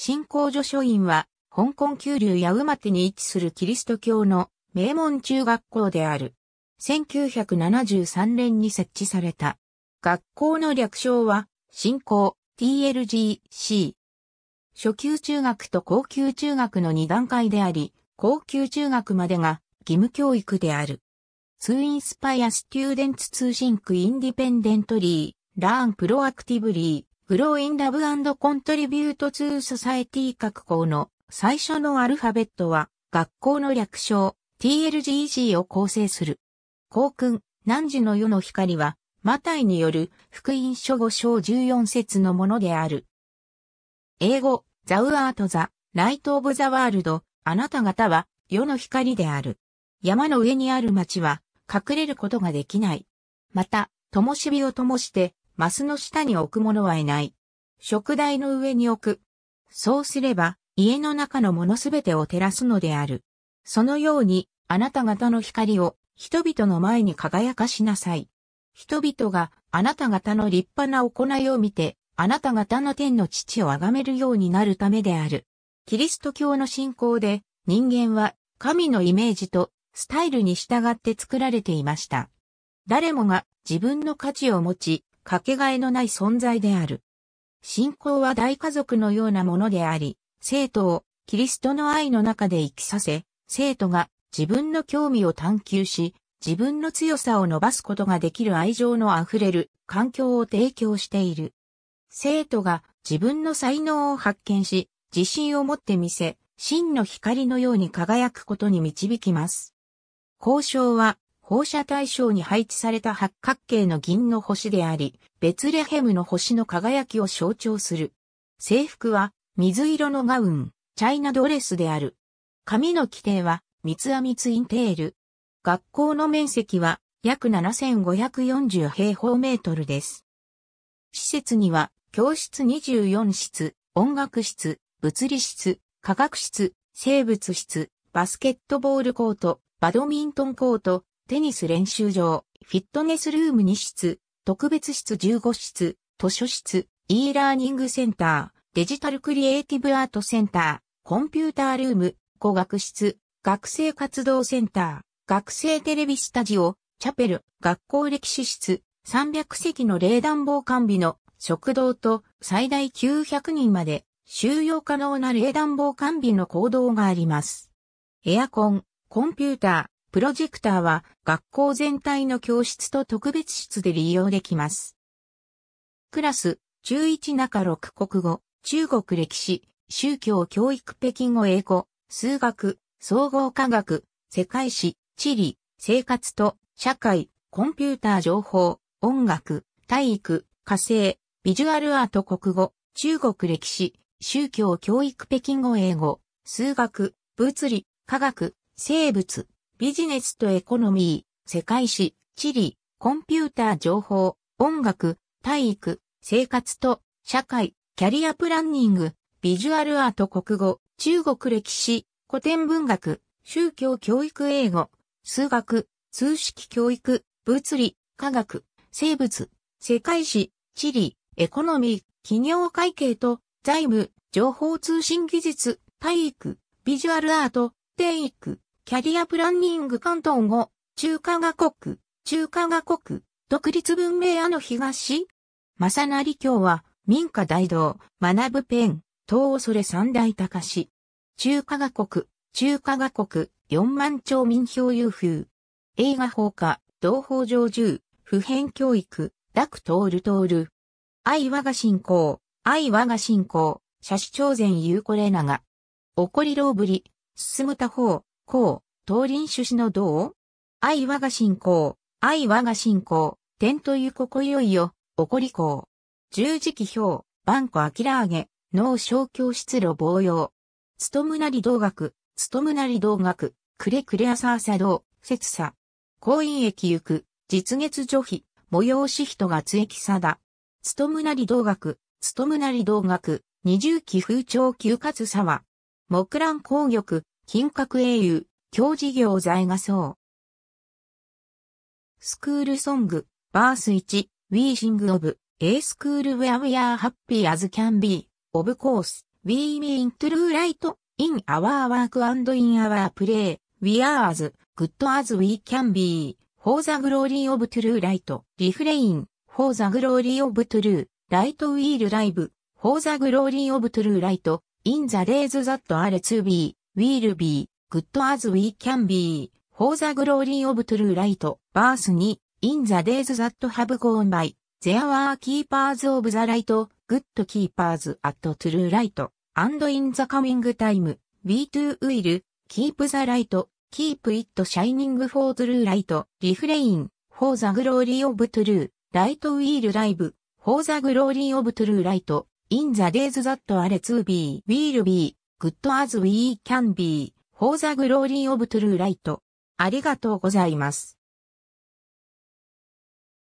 真光女書院は、香港九龍矢馬手に位置するキリスト教の名門中学校である。1973年に設置された。学校の略称は、真光 TLGC。初級中学と高級中学の2段階であり、高級中学までが義務教育である。To inspire students to think independently, learn proactively, grow in love and contribute to society 各校の最初のアルファベットは学校の略称 TLGC を構成する。校訓、汝の世の光はマタイによる福音書5章14節のものである。英語、The Art the Light of the World、あなた方は世の光である。山の上にある町は隠れることができない。また、灯火を灯して、マスの下に置く者はいない。燭台の上に置く。そうすれば、家の中のものすべてを照らすのである。そのように、あなた方の光を人々の前に輝かしなさい。人々があなた方の立派な行いを見て、あなた方の天の父を崇めるようになるためである。キリスト教の信仰で、人間は神のイメージと、スタイルに従って作られていました。誰もが自分の価値を持ち、かけがえのない存在である。信仰は大家族のようなものであり、生徒をキリストの愛の中で生きさせ、生徒が自分の興味を探求し、自分の強さを伸ばすことができる愛情のあふれる環境を提供している。生徒が自分の才能を発見し、自信を持ってみせ、真の光のように輝くことに導きます。光照は放射対象に配置された八角形の銀の星であり、ベツレヘムの星の輝きを象徴する。制服は水色のガウン、チャイナドレスである。髪の規定は三つ編みツインテール。学校の面積は約7540平方メートルです。施設には教室24室、音楽室、物理室、科学室、生物室、バスケットボールコート、バドミントンコート、テニス練習場、フィットネスルーム2室、特別室15室、図書室、eラーニングセンター、デジタルクリエイティブアートセンター、コンピュータールーム、語学室、学生活動センター、学生テレビスタジオ、チャペル、学校歴史室、300席の冷暖房完備の食堂と最大900人まで収容可能な冷暖房完備の講堂があります。エアコン、コンピューター、プロジェクターは学校全体の教室と特別室で利用できます。クラス、中1中6国語、中国歴史、宗教教育北京語英語、数学、総合科学、世界史、地理、生活と社会、コンピューター情報、音楽、体育、火星、ビジュアルアート国語、中国歴史、宗教教育北京語英語、数学、物理、科学、生物、ビジネスとエコノミー、世界史、地理、コンピューター情報、音楽、体育、生活と、社会、キャリアプランニング、ビジュアルアート国語、中国歴史、古典文学、宗教教育英語、数学、通識教育、物理、科学、生物、世界史、地理、エコノミー、企業会計と、財務、情報通信技術、体育、ビジュアルアート、テイク、キャリアプランニング広東語、中華学、独立文明あの東正成教は、民家大道、学ぶペン、東恐れ三大高し。中華学、四万町民票優風。映画放火、同法上住、普遍教育、濁徹。愛我が信仰、社主朝前有これなが。おこりろうぶり。進む他方、こう、東林種子の道愛我が信仰、天とゆここいよいよ、おこりこう。十字記表、万古あきらあげ、農商教室路防用。つとむなり同学、くれくれあさあさ道、節さ。婚姻駅ゆく、実月除費、催し人がつえきさだ。つとむなり同学、二重記風潮休活さは。木蘭紅玉、金閣英雄、教事業在がそう。スクールソング、バース1、We sing of, a school where we are happy as can be, of course, We mean true light in our work and in our play. We are as good as we can be for the glory of true light. Refrain for the glory of true light will live for the glory of true light. In the days that are to be, we'll be good as we can be for the glory of true light. Verse 2 In the days that have gone by, there were keepers of the light, good keepers at true light, and in the coming time, we too will keep the light, keep it shining for true light. Refrain for the glory of true light will live for the glory of true light. In the days that are to be, we'll be good as we can be for the glory of true light. ありがとうございます。